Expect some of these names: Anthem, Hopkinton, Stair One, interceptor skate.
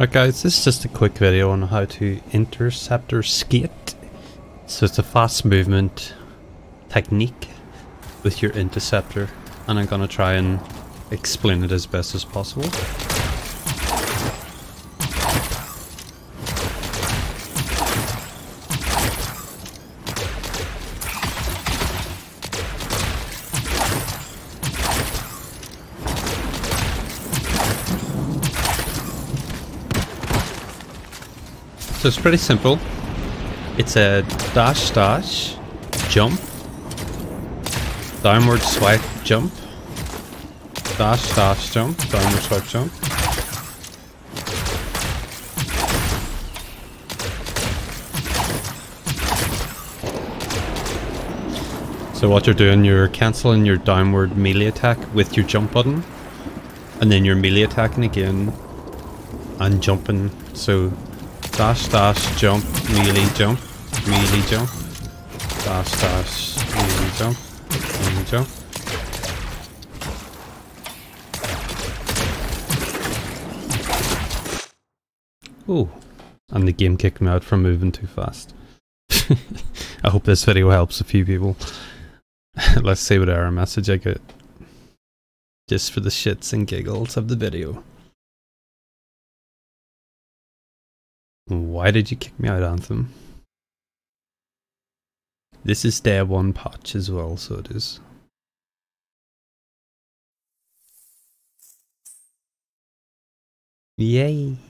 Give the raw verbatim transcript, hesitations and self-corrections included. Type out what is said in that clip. Right guys, this is just a quick video on how to interceptor skate. So it's a fast movement technique with your interceptor, and I'm gonna try and explain it as best as possible. So it's pretty simple. It's a dash dash, jump, downward swipe jump, dash dash jump, downward swipe jump. So what you're doing, you're cancelling your downward melee attack with your jump button, and then you're melee attacking again and jumping. So dash dash jump, melee jump, melee jump, dash dash, melee jump, melee jump. Oh, and the game kicked me out from moving too fast. I hope this video helps a few people. Let's see what error message I get. Just for the shits and giggles of the video. Why did you kick me out, Anthem? This is Stair One patch as well, so it is. Yay!